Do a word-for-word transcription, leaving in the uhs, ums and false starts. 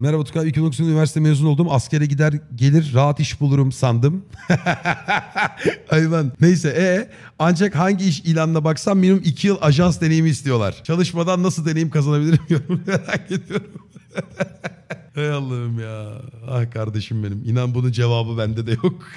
Merhaba Tukay, iki bin dokuz üniversite mezun oldum. Askere gider gelir rahat iş bulurum sandım. Aynen. Neyse ee, ancak hangi iş ilanına baksam minimum iki yıl ajans deneyimi istiyorlar. Çalışmadan nasıl deneyim kazanabilirim diyorum. Merak ediyorum. Hey Allah'ım ya. Ah kardeşim benim. İnan bunun cevabı bende de yok.